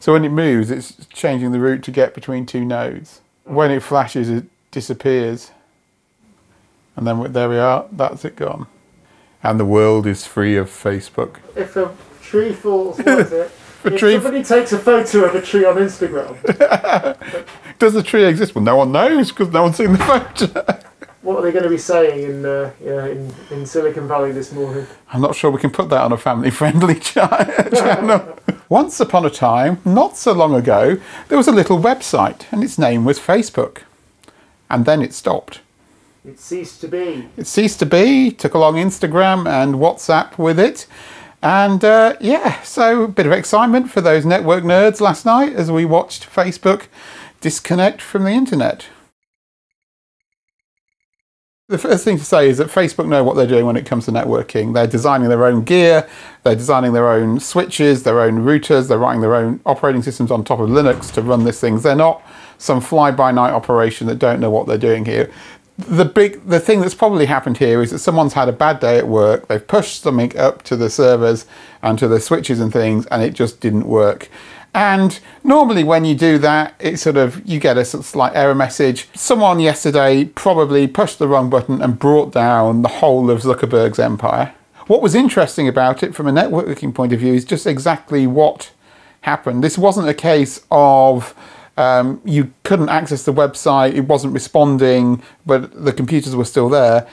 So when it moves, it's changing the route to get between two nodes. When it flashes, it disappears. And then there we are, that's it gone. And the world is free of Facebook. If a tree falls, what is it? Somebody takes a photo of a tree on Instagram. Does the tree exist? Well, no one knows because no one's seen the photo. What are they going to be saying in Silicon Valley this morning? I'm not sure we can put that on a family-friendly channel. Once upon a time, not so long ago, there was a little website and its name was Facebook. And then it stopped. It ceased to be. It ceased to be, took along Instagram and WhatsApp with it. And yeah, so a bit of excitement for those network nerds last night as we watched Facebook disconnect from the internet. The first thing to say is that Facebook know what they're doing when it comes to networking. They're designing their own gear, they're designing their own switches, their own routers, they're writing their own operating systems on top of Linux to run these things. They're not some fly-by-night operation that don't know what they're doing here. The thing that's probably happened here is that someone's had a bad day at work, they've pushed something up to the servers and to the switches and things, and it just didn't work. And normally when you do that, it sort of, you get a slight error message. Someone yesterday probably pushed the wrong button and brought down the whole of Zuckerberg's empire. What was interesting about it from a networking point of view is just exactly what happened. This wasn't a case of you couldn't access the website, it wasn't responding, but the computers were still there.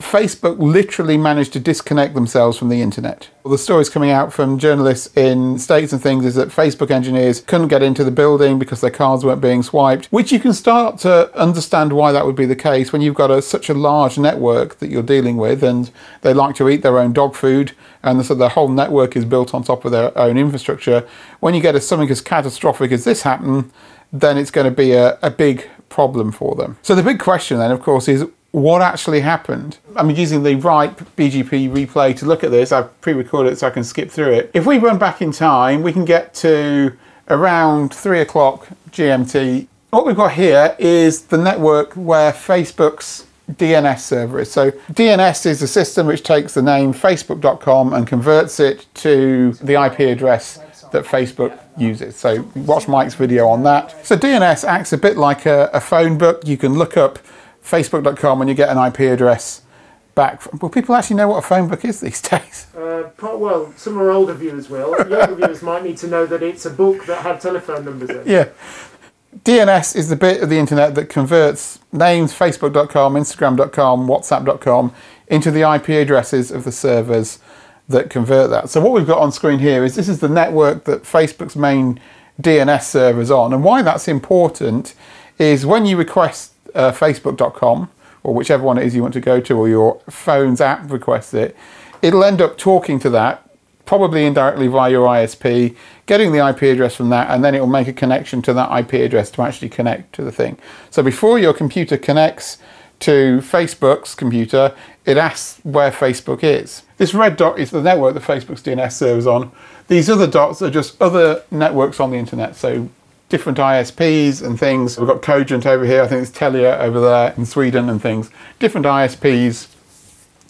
Facebook literally managed to disconnect themselves from the internet. Well, the stories coming out from journalists in states and things is that Facebook engineers couldn't get into the building because their cards weren't being swiped, which you can start to understand why that would be the case when you've got such a large network that you're dealing with, and they like to eat their own dog food, and so their whole network is built on top of their own infrastructure. When you get something as catastrophic as this happen, then it's going to be a big problem for them. So the big question then, of course, is what actually happened? I'm using the RIPE BGP replay to look at this. I've pre-recorded it so I can skip through it. If we run back in time, we can get to around 3 o'clock GMT. What we've got here is the network where Facebook's DNS server is. So DNS is a system which takes the name facebook.com and converts it to the IP address that Facebook uses. So watch Mike's video on that. So DNS acts a bit like a phone book. You can look up facebook.com and you get an IP address back. Will people actually know what a phone book is these days? Well, some of our older viewers will. Younger viewers might need to know that it's a book that had telephone numbers in. Yeah. DNS is the bit of the internet that converts names, facebook.com, instagram.com, whatsapp.com, into the IP addresses of the servers that convert that. So what we've got on screen here is this is the network that Facebook's main DNS server is on. And why that's important is when you request facebook.com, or whichever one it is you want to go to, or your phone's app requests it, it'll end up talking to that, probably indirectly via your ISP, getting the IP address from that, and then it'll make a connection to that IP address to actually connect to the thing. So before your computer connects to Facebook's computer, it asks where Facebook is. This red dot is the network that Facebook's DNS serves on. These other dots are just other networks on the internet, so different ISPs and things. We've got Cogent over here, I think it's Telia over there in Sweden and things. Different ISPs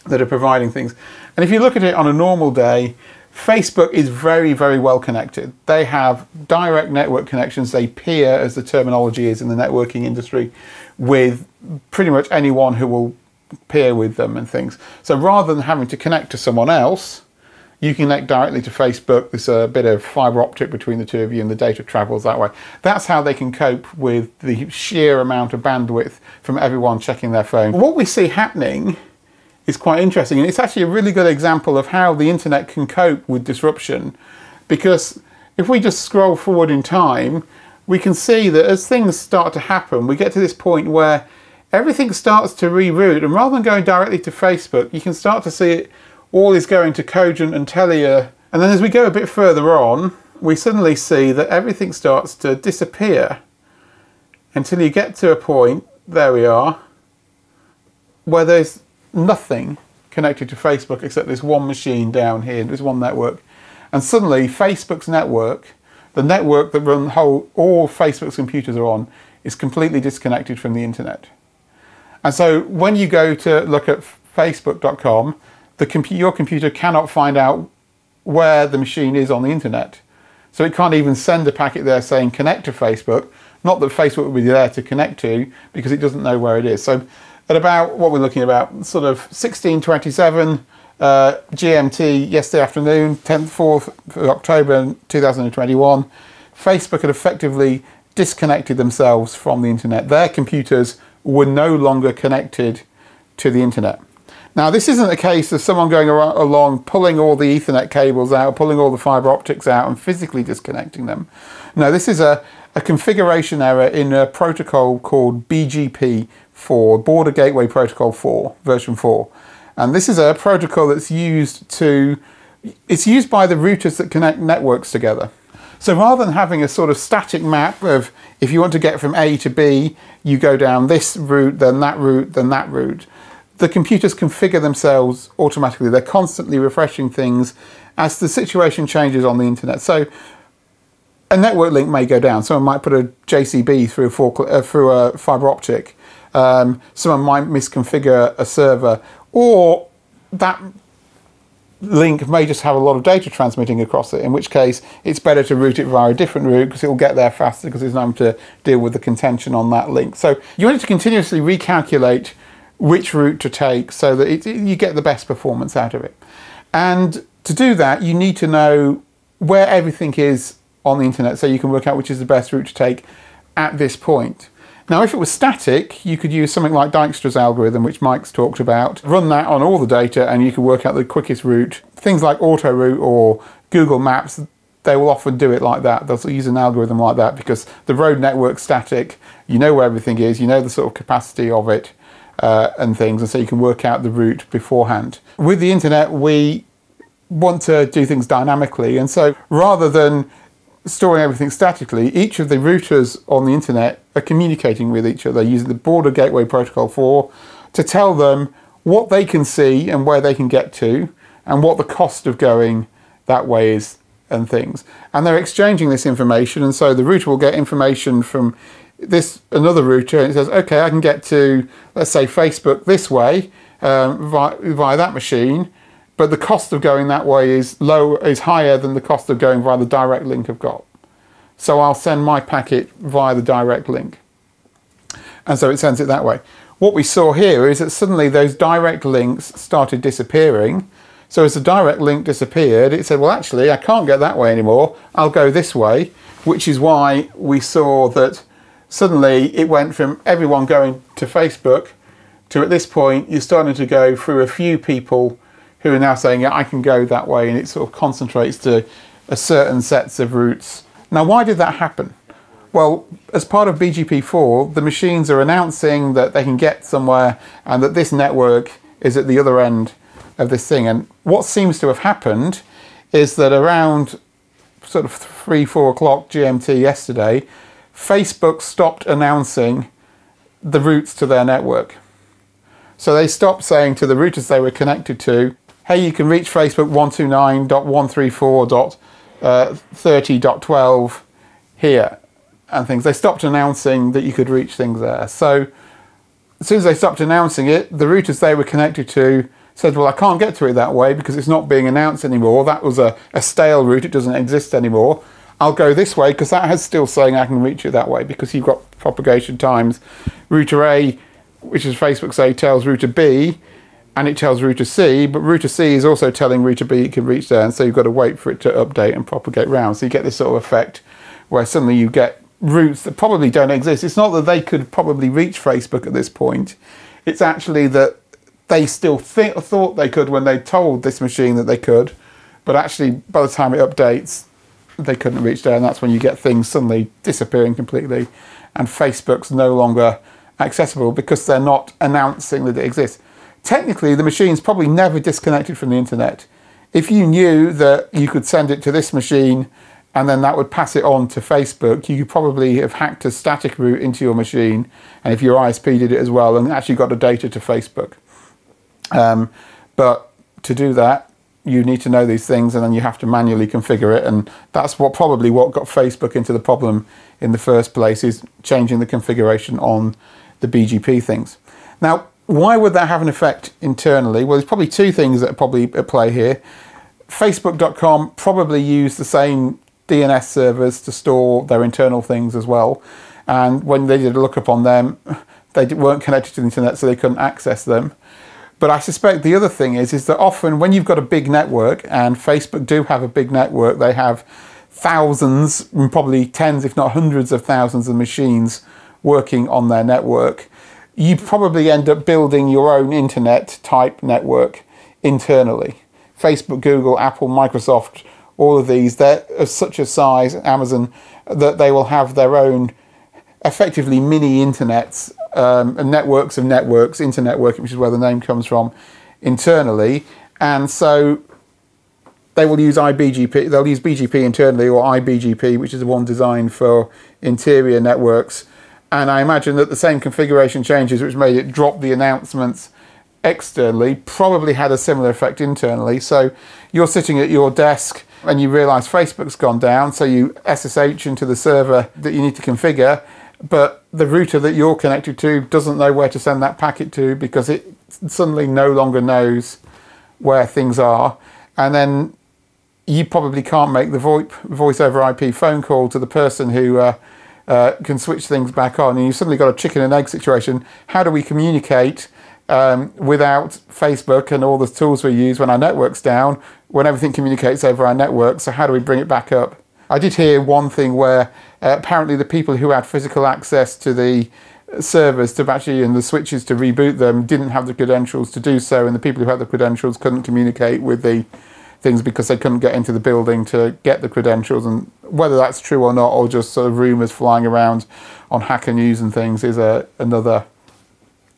that are providing things. And if you look at it on a normal day, Facebook is very, very well connected. They have direct network connections. They peer, as the terminology is in the networking industry, with pretty much anyone who will peer with them and things. So rather than having to connect to someone else, you can connect directly to Facebook. There's a bit of fiber optic between the two of you and the data travels that way. That's how they can cope with the sheer amount of bandwidth from everyone checking their phone. What we see happening is quite interesting, and it's actually a really good example of how the internet can cope with disruption, because if we just scroll forward in time, we can see that as things start to happen, we get to this point where everything starts to reroute, and rather than going directly to Facebook, you can start to see it all is going to Cogent and Telia. And then as we go a bit further on, we suddenly see that everything starts to disappear until you get to a point, there we are, where there's nothing connected to Facebook except this one machine down here, this one network. And suddenly Facebook's network, the network that runs all Facebook's computers are on, is completely disconnected from the internet. And so when you go to look at facebook.com, your computer cannot find out where the machine is on the internet. So it can't even send a packet there saying connect to Facebook. Not that Facebook would be there to connect to, because it doesn't know where it is. So at about, what we're looking at, about sort of 16:27 GMT yesterday afternoon, 4 October 2021, Facebook had effectively disconnected themselves from the internet. Their computers were no longer connected to the internet. Now, this isn't a case of someone going along, pulling all the Ethernet cables out, pulling all the fiber optics out and physically disconnecting them. No, this is a configuration error in a protocol called BGP4, Border Gateway Protocol 4, version 4. And this is a protocol that's used to, it's used by the routers that connect networks together. So rather than having a sort of static map of, if you want to get from A to B, you go down this route, then that route, then that route, the computers configure themselves automatically. They're constantly refreshing things as the situation changes on the internet. So a network link may go down. Someone might put a JCB through a fiber optic. Someone might misconfigure a server, or that link may just have a lot of data transmitting across it, in which case it's better to route it via a different route because it will get there faster because there's no time to deal with the contention on that link. So you want to continuously recalculate which route to take so that you get the best performance out of it. And to do that, you need to know where everything is on the internet so you can work out which is the best route to take at this point. Now, if it was static, you could use something like Dijkstra's algorithm, which Mike's talked about, run that on all the data and you can work out the quickest route. Things like AutoRoute or Google Maps, they will often do it like that. They'll use an algorithm like that because the road network's static, you know where everything is, you know the sort of capacity of it and things, and so you can work out the route beforehand. With the internet, we want to do things dynamically, and so rather than storing everything statically, each of the routers on the internet are communicating with each other using the Border Gateway Protocol 4 to tell them what they can see and where they can get to and what the cost of going that way is and things. And they're exchanging this information, and so the router will get information from this another router and it says, okay, I can get to, let's say, Facebook this way via that machine, but the cost of going that way is higher than the cost of going via the direct link I've got. So I'll send my packet via the direct link. And so it sends it that way. What we saw here is that suddenly those direct links started disappearing. So as the direct link disappeared, it said, well, actually, I can't get that way anymore. I'll go this way, which is why we saw that suddenly it went from everyone going to Facebook to, at this point, you're starting to go through a few people who are now saying, yeah, I can go that way, and it sort of concentrates to a certain sets of routes. Now, why did that happen? Well, as part of BGP4, the machines are announcing that they can get somewhere and that this network is at the other end of this thing. And what seems to have happened is that around sort of 3-4 o'clock GMT yesterday, Facebook stopped announcing the routes to their network. So they stopped saying to the routers they were connected to, hey, you can reach Facebook 129.134.30.12 here and things. They stopped announcing that you could reach things there. So as soon as they stopped announcing it, the routers they were connected to said, well, I can't get to it that way because it's not being announced anymore. That was a stale route. It doesn't exist anymore. I'll go this way because that has still saying I can reach it that way, because you've got propagation times. Router A, which is Facebook say, tells router B, and it tells router C, but router C is also telling router B it can reach there, and so you've got to wait for it to update and propagate round. So you get this sort of effect where suddenly you get routes that probably don't exist. It's not that they could probably reach Facebook at this point. It's actually that they still thought they could when they told this machine that they could, but actually by the time it updates, they couldn't reach there, and that's when you get things suddenly disappearing completely, and Facebook's no longer accessible because they're not announcing that it exists. Technically, the machine's probably never disconnected from the internet. If you knew that you could send it to this machine and then that would pass it on to Facebook, you could probably have hacked a static route into your machine, and if your ISP did it as well, and actually got the data to Facebook. But to do that, you need to know these things, and then you have to manually configure it, and that's probably what got Facebook into the problem in the first place, is changing the configuration on the BGP things. Now, why would that have an effect internally? Well, there's probably two things that are probably at play here. Facebook.com probably used the same DNS servers to store their internal things as well. And when they did a lookup on them, they weren't connected to the internet, so they couldn't access them. But I suspect the other thing is that often when you've got a big network, and Facebook do have a big network, they have thousands, probably tens if not hundreds of thousands of machines working on their network, you probably end up building your own internet type network internally. Facebook, Google, Apple, Microsoft, all of these, they're of such a size, Amazon, that they will have their own effectively mini internets, and networks of networks, internetworking, which is where the name comes from, internally. And so they will use IBGP, they'll use BGP internally, or IBGP, which is the one designed for interior networks. And I imagine that the same configuration changes which made it drop the announcements externally probably had a similar effect internally. So you're sitting at your desk and you realise Facebook's gone down, so you SSH into the server that you need to configure, but the router that you're connected to doesn't know where to send that packet to because it suddenly no longer knows where things are. And then you probably can't make the VoIP, voice over IP phone call to the person who can switch things back on, and you've suddenly got a chicken and egg situation. How do we communicate without Facebook and all the tools we use when our network's down, when everything communicates over our network? So how do we bring it back up? I did hear one thing where apparently the people who had physical access to the servers to actually, and the switches to reboot them, didn't have the credentials to do so, and the people who had the credentials couldn't communicate with the things because they couldn't get into the building to get the credentials. And whether that's true or not, or just sort of rumours flying around on Hacker News and things, is another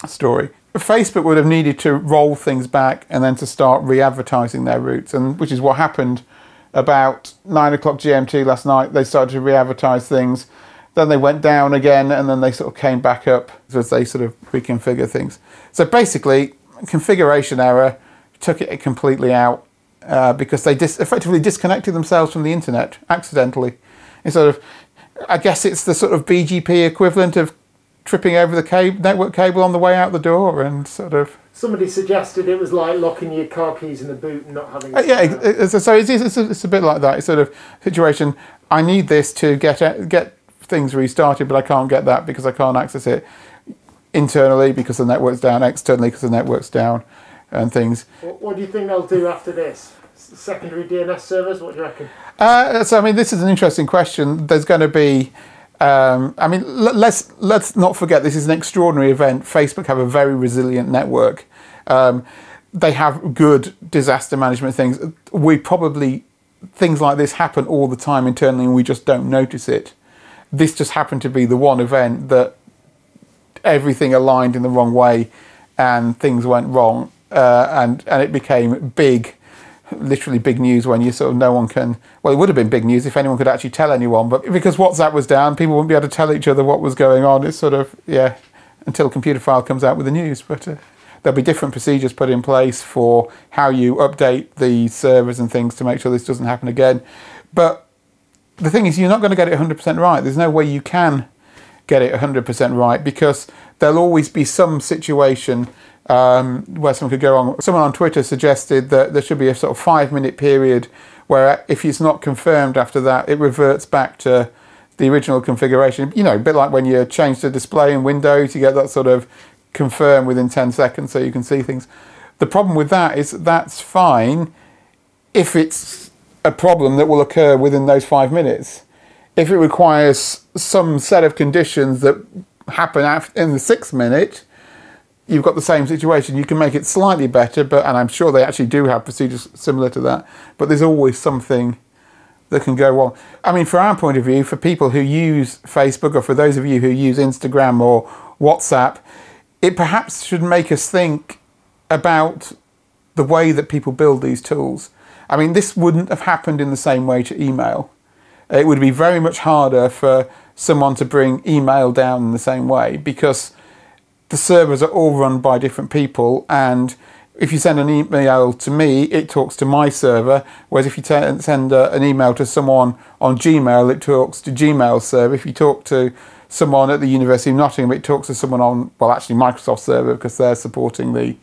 story. Facebook would have needed to roll things back and then to start re-advertising their routes, and which is what happened about 9 o'clock GMT last night. They started to re-advertise things, then they went down again, and then they sort of came back up as they sort of reconfigure things. So basically, configuration error took it completely out. Because they effectively disconnected themselves from the internet accidentally. And sort of, I guess it's the sort of BGP equivalent of tripping over the network cable on the way out the door, and sort of. Somebody suggested it was like locking your car keys in the boot and not having. Yeah, so it's a bit like that. It's sort of situation. I need this to get things restarted, but I can't get that because I can't access it internally because the network's down, externally because the network's down. And things. What do you think they'll do after this? Secondary DNS servers, what do you reckon? So I mean, this is an interesting question. There's going to be, I mean, let's not forget this is an extraordinary event. Facebook have a very resilient network. They have good disaster management things. We probably, things like this happen all the time internally and we just don't notice it. This just happened to be the one event that everything aligned in the wrong way and things went wrong. And it became big, literally big news when you sort of no one can, well, it would have been big news if anyone could actually tell anyone, but because WhatsApp was down, people wouldn't be able to tell each other what was going on. It's sort of, yeah, until Computer File comes out with the news, but there'll be different procedures put in place for how you update the servers and things to make sure this doesn't happen again. But the thing is, you're not going to get it 100% right. There's no way you can get it 100% right because there'll always be some situation where something could go wrong. Someone on Twitter suggested that there should be a sort of 5-minute period where if it's not confirmed after that, it reverts back to the original configuration. You know, a bit like when you change the display in Windows, you get that sort of confirm within 10 seconds so you can see things. The problem with that is that's fine if it's a problem that will occur within those 5 minutes. If it requires some set of conditions that happen in the 6th minute, you've got the same situation. You can make it slightly better, but, and I'm sure they actually do have procedures similar to that, but there's always something that can go wrong. I mean, from our point of view, for people who use Facebook, or for those of you who use Instagram or WhatsApp, it perhaps should make us think about the way that people build these tools. I mean, this wouldn't have happened in the same way to email. It would be very much harder for someone to bring email down in the same way because the servers are all run by different people, and if you send an email to me, it talks to my server, whereas if you send an email to someone on Gmail, it talks to Gmail's server. If you talk to someone at the University of Nottingham, it talks to someone on, well, actually Microsoft server because they're supporting the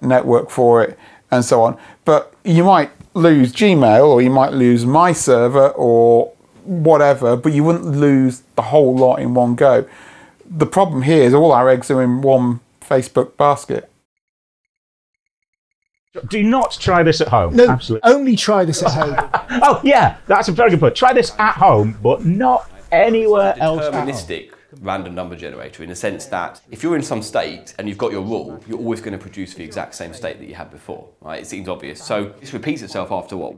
network for it and so on. But you might lose Gmail, or you might lose my server or whatever, but you wouldn't lose the whole lot in one go. The problem here is all our eggs are in one Facebook basket. Do not try this at home. No, absolutely. Only try this at home. Oh, yeah, that's a very good point. Try this at home, but not anywhere else. Deterministic random number generator, in the sense that if you're in some state and you've got your rule, you're always going to produce the exact same state that you had before, right? It seems obvious. So this repeats itself after what?